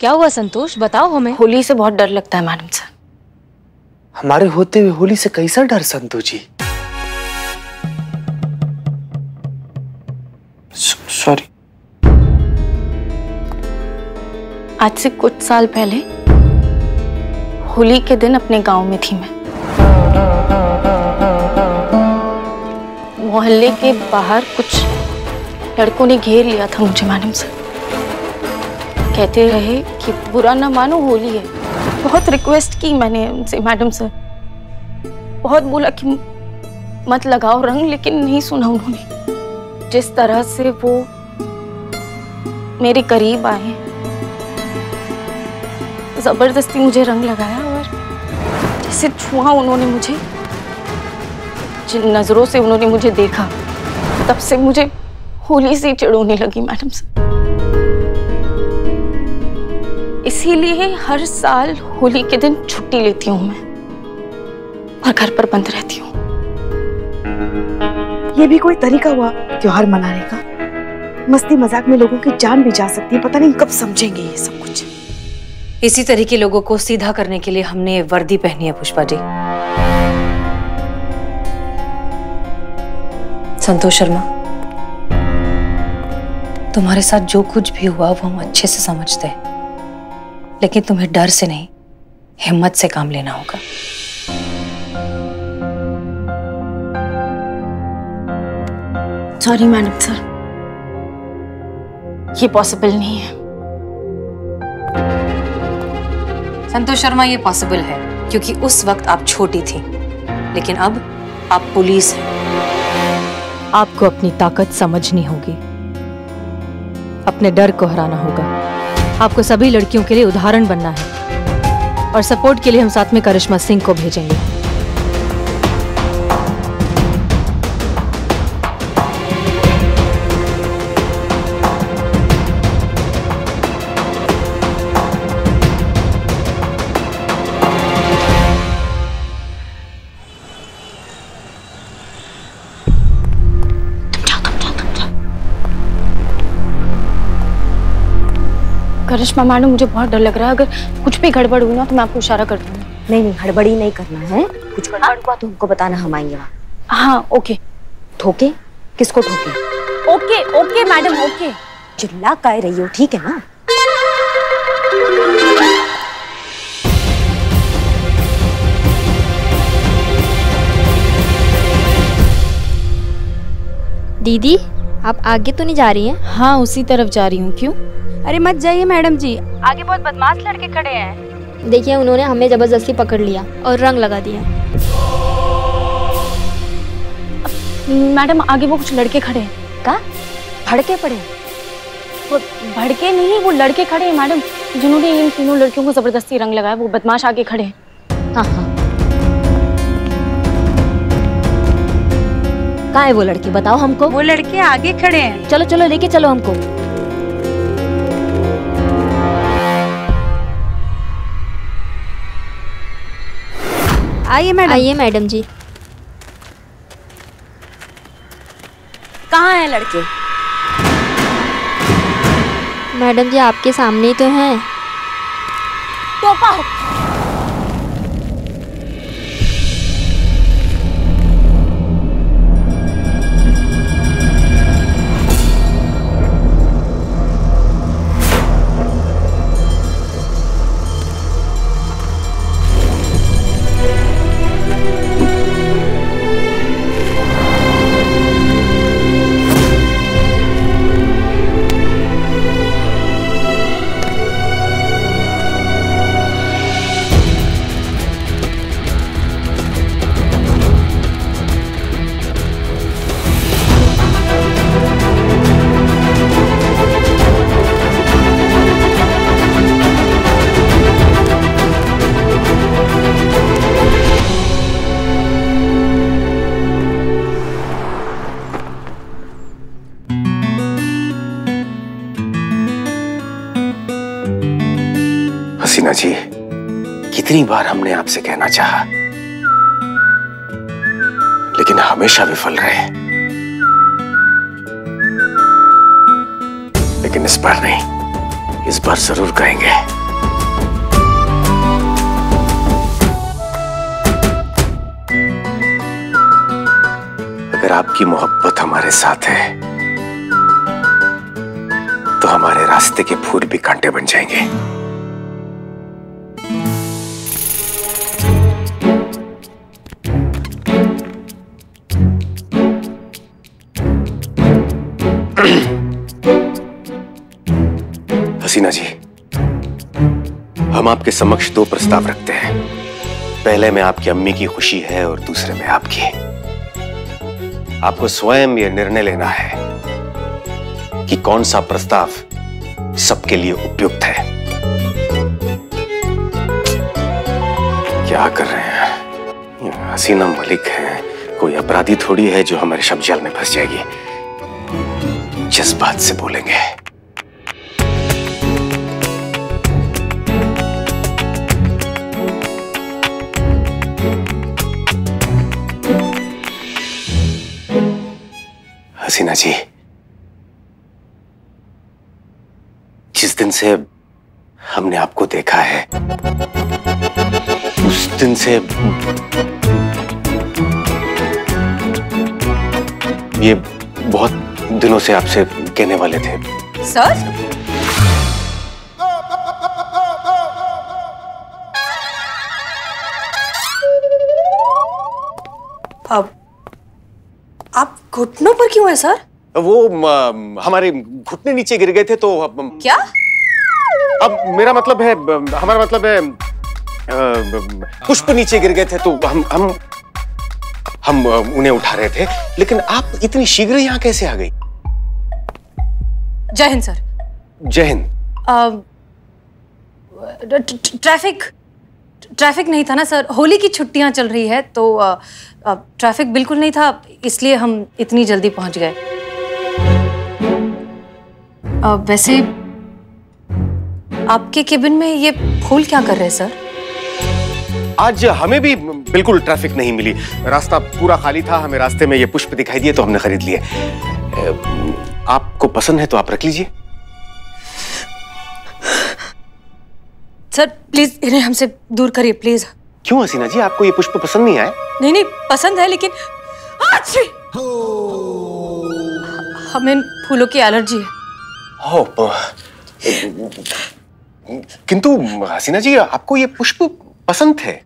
क्या हुआ संतोष, बताओ हमें। होली से बहुत डर लगता है मैडम सर। हमारे होते हुए होली से कैसा डर संतोष जी? सॉरी। आज से कुछ साल पहले होली के दिन अपने गांव में थी मैं। मोहल्ले के बाहर कुछ लड़कों ने घेर लिया था मुझे मैडम सर। कहते रहे कि बुरा ना मानो होली है। बहुत रिक्वेस्ट की मैंने उनसे मैडम सर, बहुत बोला कि मत लगाओ रंग, लेकिन नहीं सुना उन्होंने। जिस तरह से वो मेरे करीब आए, जबरदस्ती मुझे रंग लगाया और जैसे छुआ उन्होंने मुझे, जिन नजरों से उन्होंने मुझे देखा, तब से मुझे होली से चिढ़ होने लगी मैडम सर। इसीलिए हर साल होली के दिन छुट्टी लेती हूँ मैं और घर पर बंद रहती हूँ। ये भी कोई तरीका हुआ त्योहार मनाने का? मस्ती मजाक में लोगों की जान भी जा सकती है, पता नहीं कब समझेंगे ये सब कुछ। इसी तरह के लोगों को सीधा करने के लिए हमने वर्दी पहनी है पुष्पा जी। संतोष शर्मा, तुम्हारे साथ जो कुछ भी हुआ वो हम अच्छे से समझते हैं, लेकिन तुम्हें डर से नहीं, हिम्मत से काम लेना होगा। सॉरी मैडम सर, ये पॉसिबल नहीं है। संतोष शर्मा, ये पॉसिबल है क्योंकि उस वक्त आप छोटी थी, लेकिन अब आप पुलिस हैं। आपको अपनी ताकत समझनी होगी, अपने डर को हराना होगा। आपको सभी लड़कियों के लिए उदाहरण बनना है और सपोर्ट के लिए हम साथ में करिश्मा सिंह को भेजेंगे। करिश्मा मैडम, मुझे बहुत डर लग रहा है। अगर कुछ भी गड़बड़ हुई ना तो मैं आपको इशारा कर दूंगी। नहीं नहीं, गड़बड़ी नहीं करना है। कुछ गड़बड़ हुआ तो हमको बताना, हम आएंगे वहाँ। हाँ ओके। ठोके? किसको ठोके? Okay okay madam okay. चिल्ला काय रही हो, ठीक है ना? दीदी आप आगे तो नहीं जा रही हैं? हाँ उसी तरफ जा रही हूँ। क्यों? अरे मत जाइए मैडम जी, आगे बहुत बदमाश लड़के खड़े हैं। देखिए उन्होंने हमें जबरदस्ती पकड़ लिया और रंग लगा दिया। मैडम आगे वो कुछ लड़के खड़े हैं। का भड़के पड़े? वो भड़के नहीं, वो लड़के खड़े हैं मैडम, जिन्होंने इन तीनों लड़कियों को जबरदस्ती रंग लगाया। वो बदमाश आगे खड़े हैं। हाँ हाँ, कहाँ है वो लड़के? बताओ हमको। वो लड़के आगे खड़े हैं। चलो चलो लेके चलो हमको। आइए मैडम जी। कहाँ हैं लड़के? मैडम जी आपके सामने ही तो हैं। तो पाओ हसीना जी, कितनी बार हमने आपसे कहना चाहा, लेकिन हमेशा विफल रहे। लेकिन इस बार नहीं, इस बार जरूर कहेंगे। अगर आपकी मोहब्बत हमारे साथ है तो हमारे रास्ते के फूल भी कांटे बन जाएंगे। हसीना जी, हम आपके समक्ष दो प्रस्ताव रखते हैं। पहले में आपकी अम्मी की खुशी है और दूसरे में आपकी। आपको स्वयं यह निर्णय लेना है कि कौन सा प्रस्ताव सबके लिए उपयुक्त है। क्या कर रहे हैं? हसीना मलिक है, कोई अपराधी थोड़ी है जो हमारे शब्दजाल में फंस जाएगी। जज्बात से बोलेंगे। हसीना जी, जिस दिन से हमने आपको देखा है उस दिन से ये बहुत दिनों से आपसे कहने वाले थे। सर, आप घुटनों पर क्यों है सर? वो हमारे घुटने नीचे गिर गए थे तो क्या? अब मेरा मतलब है, हमारा मतलब है पुष्प नीचे गिर गए थे तो हम उन्हें उठा रहे थे। लेकिन आप इतनी शीघ्र यहाँ कैसे आ गई? जय हिंद सर। जय हिंद। ट्रैफिक नहीं था ना सर, होली की छुट्टियां चल रही है तो ट्रैफिक बिल्कुल नहीं था, इसलिए हम इतनी जल्दी पहुंच गए। वैसे आपके केबिन में ये फूल क्या कर रहे हैं सर? आज हमें भी बिल्कुल ट्रैफिक नहीं मिली, रास्ता पूरा खाली था। हमें रास्ते में ये पुष्प दिखाई दिए तो हमने खरीद लिए। आपको पसंद है तो आप रख लीजिए। सर प्लीज इन्हें हमसे दूर करिए प्लीज। क्यों हसीना जी, आपको ये पुष्प पसंद नहीं आए? नहीं नहीं पसंद है, लेकिन हमें फूलों की एलर्जी है। किंतु हसीना जी, आपको ये पुष्प पसंद थे।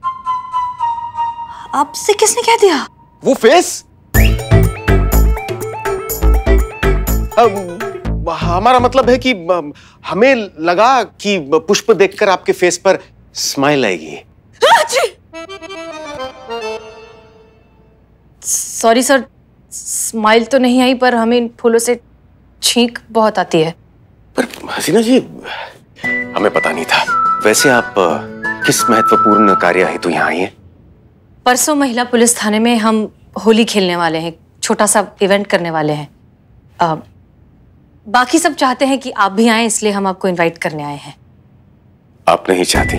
आपसे किसने कह दिया? वो फेस, हमारा मतलब है कि हमें लगा कि पुष्प देखकर आपके फेस पर स्माइल आएगी। सॉरी सर, स्माइल तो नहीं आई पर हमें इन फूलों से छींक बहुत आती है। पर हसीना जी, हमें पता नहीं था। वैसे आप किस महत्वपूर्ण कार्य हेतु यहाँ आई हैं? परसों महिला पुलिस थाने में हम होली खेलने वाले हैं, छोटा सा इवेंट करने वाले हैं। बाकी सब चाहते हैं कि आप भी आएं, इसलिए हम आपको इनवाइट करने आए हैं। आप नहीं चाहती?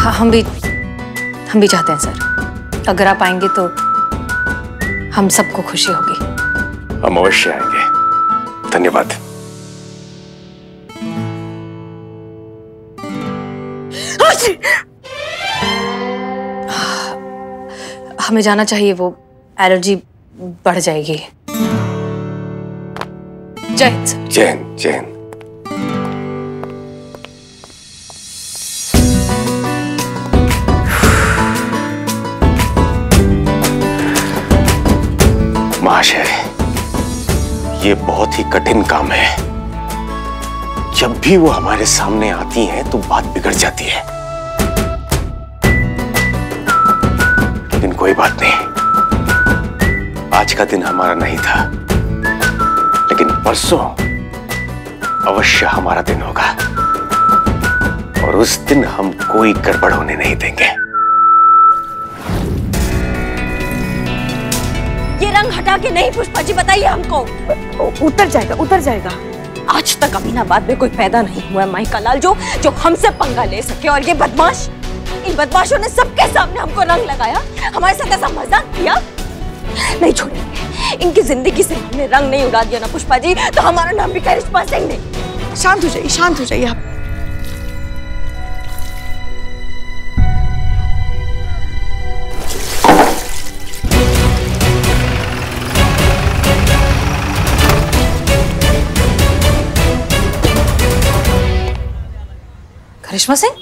हाँ, हम भी चाहते हैं सर। अगर आप आएंगे तो हम सबको खुशी होगी। हम अवश्य आएंगे। धन्यवाद। हमें जाना चाहिए, वो एलर्जी बढ़ जाएगी। जय हिंद सर। जय हिंद। जय हिंद। महाशय, ये बहुत ही कठिन काम है। जब भी वो हमारे सामने आती हैं तो बात बिगड़ जाती है। कोई बात नहीं, आज का दिन हमारा नहीं था, लेकिन परसों अवश्य हमारा दिन होगा और उस दिन हम कोई गड़बड़ होने नहीं देंगे। ये रंग हटा के नहीं पुष्पा जी, बताइए हमको। उतर जाएगा, उतर जाएगा। आज तक अमीनाबाद में कोई पैदा नहीं हुआ है माई का लाल जो हमसे पंगा ले सके, और ये बदमाश, इन बदमाशों ने सबके सामने हमको रंग लगाया, हमारे साथ ऐसा मजाक किया। नहीं छोड़ेंगे, इनकी जिंदगी से हमने रंग नहीं उड़ा दिया ना पुष्पा जी, तो हमारा नाम भी करिश्मा सिंह नहीं। शांत हो जाइए, शांत हो जाइए आप। करिश्मा सिंह,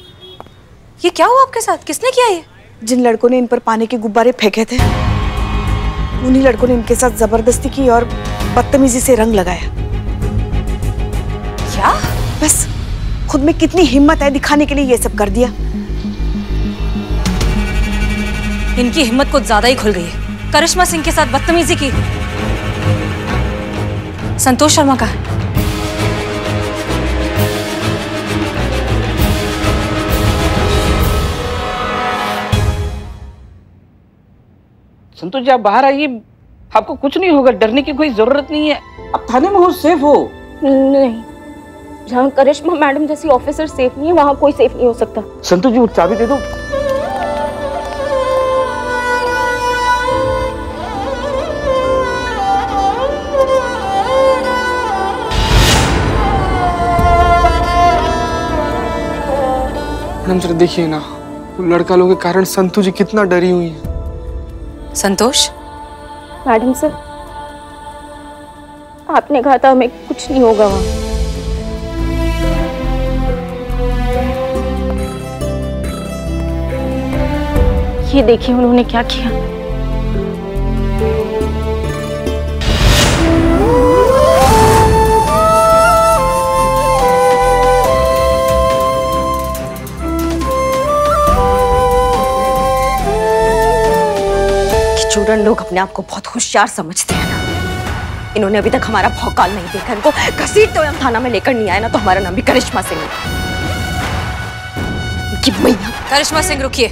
ये क्या हुआ आपके साथ? किसने किया ये? जिन लड़कों ने इन पर पानी के गुब्बारे फेंके थे, उन्हीं लड़कों ने इनके साथ जबरदस्ती की और बदतमीजी से रंग लगाया। क्या? बस खुद में कितनी हिम्मत है दिखाने के लिए ये सब कर दिया। इनकी हिम्मत कुछ ज्यादा ही खुल गई है। करिश्मा सिंह के साथ बदतमीजी की। संतोष शर्मा का है। संतोष जी आप बाहर आइए, आपको कुछ नहीं होगा, डरने की कोई जरूरत नहीं है। आप थाने में हो, सेफ हो। नहीं, जहाँ करिश्मा मैडम जैसी ऑफिसर सेफ नहीं है, वहाँ कोई सेफ नहीं हो सकता। संतोष जी चाबी दे दो। मैडम सर देखिए ना, लड़का लोगों के कारण संतोष जी कितना डरी हुई है। संतोष, मैडम सर आपने कहा था हमें कुछ नहीं होगा वहां। ये देखिए उन्होंने क्या किया। चूड़न लोग अपने आप को बहुत होशियार समझते हैं ना, इन्होंने अभी तक हमारा भौकाल नहीं देखा। इनको घसीट तो हम थाना में लेकर नहीं आए ना, तो हमारा नाम भी करिश्मा सिंह है। करिश्मा सिंह रुकिए।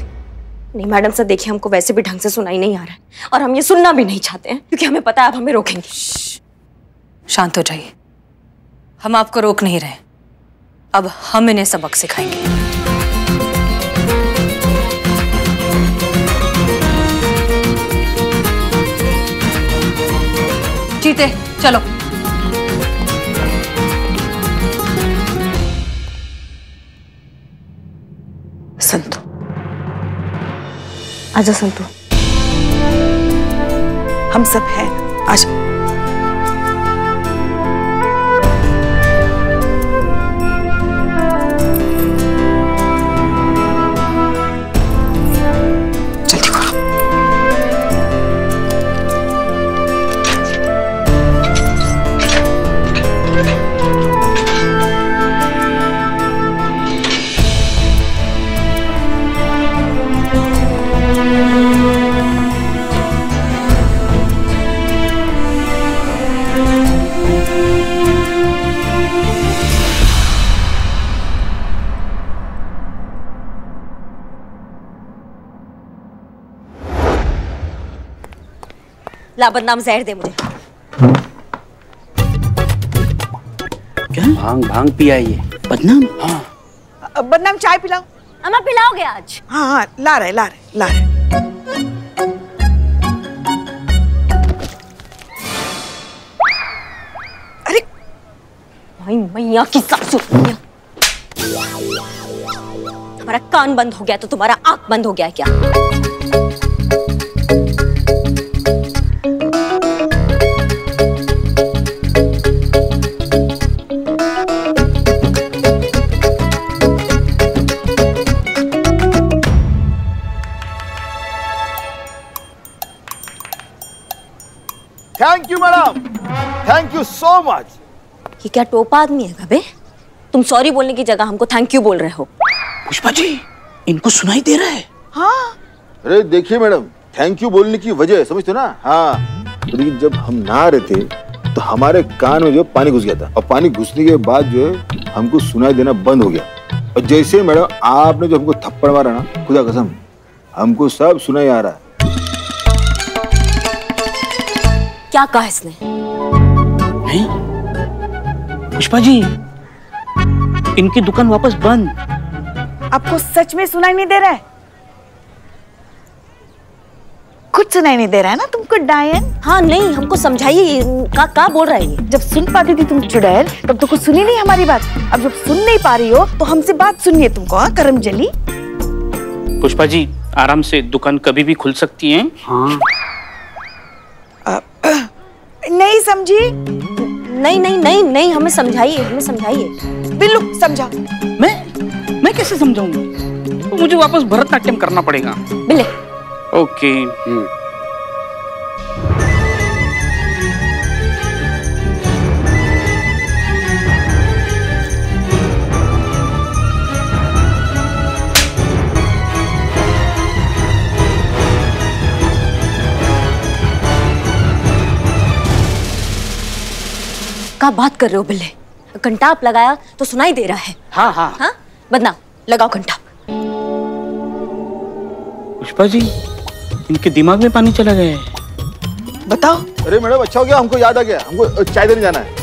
नहीं मैडम सर देखिए, हमको वैसे भी ढंग से सुनाई नहीं आ रहा है और हम ये सुनना भी नहीं चाहते हैं, क्योंकि हमें पता है आप हमें रोकेंगे। शांत हो जाइए, हम आपको रोक नहीं रहे, अब हम इन्हें सबक सिखाएंगे। जीते, चलो। संतू, आजा संतू। हम सब हैं, आजा। ला बदनाम जहर दे मुझे। क्या? भांग भांग पिया ये बदनाम। हाँ बदनाम चाय पिलाओ। अम्मा पिलाओगे आज? हाँ हाँ ला रहे ला रहे ला रहे। अरे भाई मैया की सासू, तुम्हारा कान बंद हो गया तो तुम्हारा आंख बंद हो गया क्या? Thank you madam, thank you so much. ये क्या टोपा आदमी है गबे, तुम सॉरी बोलने की जगह हमको थैंक यू बोल रहे हो। पुष्पा जी इनको सुनाई दे रहा है। हाँ अरे देखिए मैडम, थैंक यू बोलने की वजह समझते हो ना। हाँ जब हम ना रहते तो हमारे कान में जो पानी घुस गया था, और पानी घुसने के बाद जो है हमको सुनाई देना बंद हो गया। और जैसे मैडम आपने जो हमको थप्पड़ मारा ना, खुदा कसम हमको सब सुनाई आ रहा है। क्या कहा इसने? नहीं पुष्पा जी इनकी दुकान वापस बंद। आपको सच में सुनाई नहीं दे रहा है? कुछ सुनाई नहीं दे रहा है ना तुमको डायन? हाँ नहीं, हमको समझाइए क्या बोल रहा है ये। जब सुन पाती थी तुम चुड़ैल तब तो कुछ सुनी नहीं हमारी बात, अब जब सुन नहीं पा रही हो तो हमसे बात सुनिए तुमको करम जली। पुष्पा जी आराम से, दुकान कभी भी खुल सकती है। हाँ। नहीं समझी? नहीं नहीं नहीं नहीं, हमें समझाइए, हमें समझाइए। बिल्लू समझा। मैं कैसे समझाऊंगी? तो मुझे वापस भरतनाट्यम करना पड़ेगा। बिल्ले। ओके। क्या बात कर रहे हो बिल्ले? घंटाप लगाया तो सुनाई दे रहा है। हाँ हाँ हाँ, बदनाम, लगाओ घंटाप। पुष्पा जी, इनके दिमाग में पानी चला गया है। बताओ। अरे मैडम अच्छा हो गया, हमको याद आ गया, हमको चाय देने जाना है।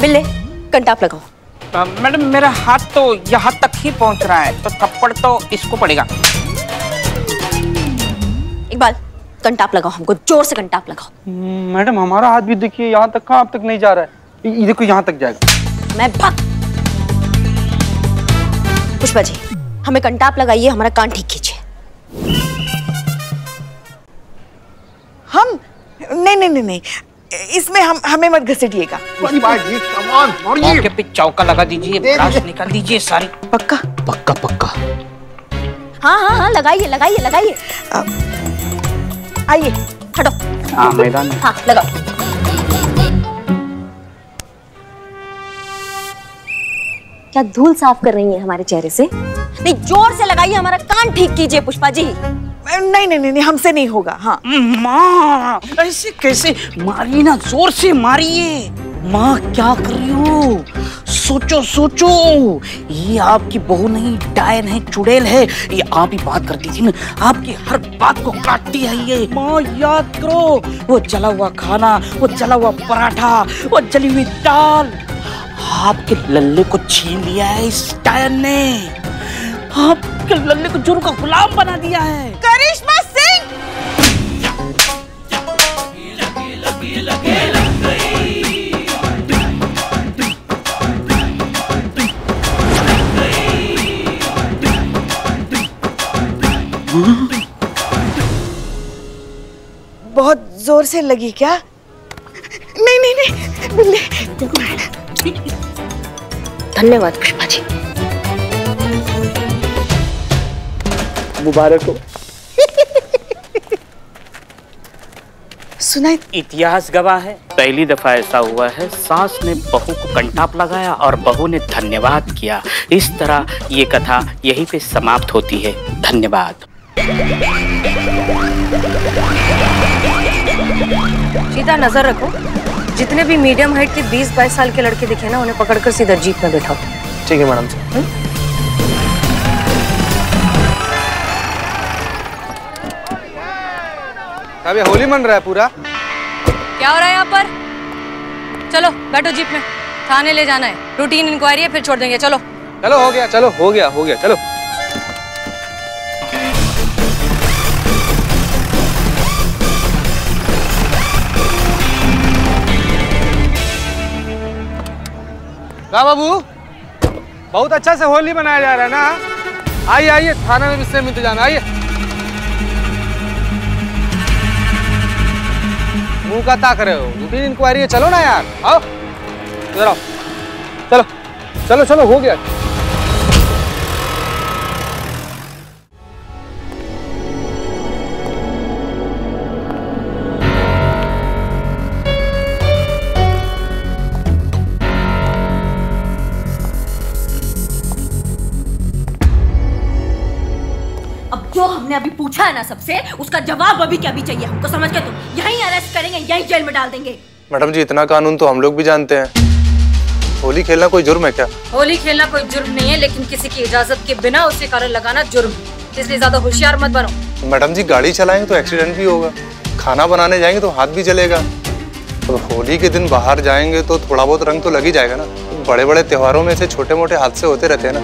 बिल्ले घंटाप लगाओ। मैडम मेरा हाथ तो यहाँ तक ही पहुँच रहा है, तो थप्पड़ तो इसको पड़ेगा। इकबाल घंटाप लगाओ, हमको जोर से घंटाप लगाओ। मैडम हमारा हाथ भी देखिए यहाँ तक, कहाँ अब तक नहीं जा रहा है, ये देखो यहाँ तक जाएगा। मैं भाग। पुष्पा जी हमें कंटाप लगाइए, हमारा कान ठीक कीजिए। हम नहीं नहीं नहीं नहीं, इसमें हमें मत घसीटिएगा। पुष्पा जी कम ऑन, मौर्य के पे चौका लगा दीजिए, ब्रास निकाल दीजिए सारी। पक्का पक्का पक्का। हाँ हाँ हाँ लगाइए लगाइए लगाइए। आइए हटो। हाँ मैदान। हाँ लगाओ। क्या धूल साफ कर रही है हमारे चेहरे से? नहीं जोर से लगाइए, हमारा कान ठीक कीजिए पुष्पा जी। नहीं नहीं नहीं, हमसे नहीं होगा। हाँ माँ ऐसे कैसे मारिए ना, जोर से मारिए। माँ क्या कर रही हो? सोचो सोचो, ये आपकी बहू नहीं डायन है, चुड़ैल है। ये आप ही बात करती थी ना, आपकी हर बात को काटती है ये। माँ याद करो, वो जला हुआ खाना, वो जला हुआ पराठा, वो जली हुई दाल, आपके लल्ले को छीन लिया है इस डायन ने। आपके लल्ले को जुर्म का गुलाम बना दिया है। करिश्मा सिंह बहुत जोर से लगी क्या? नहीं नहीं नहीं बिल्ले। धन्यवाद पुष्पा जी, मुबारक हो। सुना इतिहास गवाह है, पहली दफा ऐसा हुआ है, सास ने बहू को कंटाप लगाया और बहू ने धन्यवाद किया। इस तरह ये कथा यहीं पे समाप्त होती है। धन्यवाद। सीधा नजर रखो, जितने भी मीडियम हाइट के 20-22 साल के लड़के दिखे ना, उन्हें पकड़कर सीधा जीप में बैठाओ। ठीक है मैडम साहब। ये होली मन रहा है पूरा। क्या हो रहा है यहाँ पर? चलो बैठो जीप में, थाने ले जाना है, रूटीन इंक्वायरी है, फिर छोड़ देंगे। चलो चलो हो गया, चलो हो गया, हो गया, चलो। गा बाबू बहुत अच्छा से होली मनाया जा रहा है ना। आइए आइए, थाने में इससे मिलते जाना। आइए, मुंह का ताक रहे हो, रूटीन इंक्वायरी है, चलो ना यार। आओ इधर आओ, चलो चलो चलो हो गया। अभी पूछा है ना सबसे, उसका जवाब अभी क्या भी चाहिए हमको, समझ के? तुम यहीं अरेस्ट करेंगे, यहीं जेल में डाल देंगे। मैडम जी इतना कानून तो हम लोग भी जानते हैं। होली खेलना कोई जुर्म है क्या? होली खेलना कोई जुर्म नहीं है, लेकिन किसी की इजाजत के बिना उसे कारण लगाना जुर्म है, इसलिए ज्यादा होशियार मत बनो। मैडम जी गाड़ी चलाएंगे तो एक्सीडेंट भी होगा, खाना बनाने जाएंगे तो हाथ भी जलेगा, तो होली के दिन बाहर जाएंगे तो थोड़ा बहुत रंग तो लग ही जाएगा ना। बड़े बड़े त्योहारों में ऐसे छोटे मोटे हादसे होते रहते हैं ना।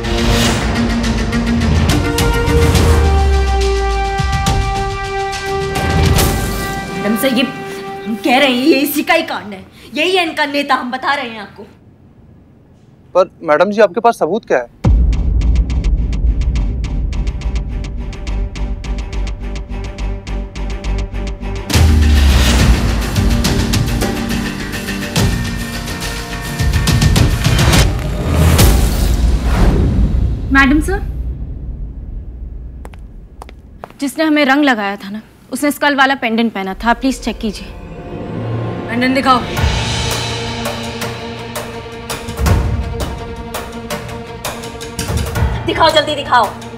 मैडम सर, ये हम कह रहे हैं ये इसी का ही कांड है, यही है इनका नेता, हम बता रहे हैं आपको। पर मैडम जी आपके पास सबूत क्या है? मैडम सर, जिसने हमें रंग लगाया था ना, उसने स्कल वाला पेंडेंट पहना था, प्लीज चेक कीजिए। पेंडेंट दिखाओ। दिखाओ जल्दी दिखाओ।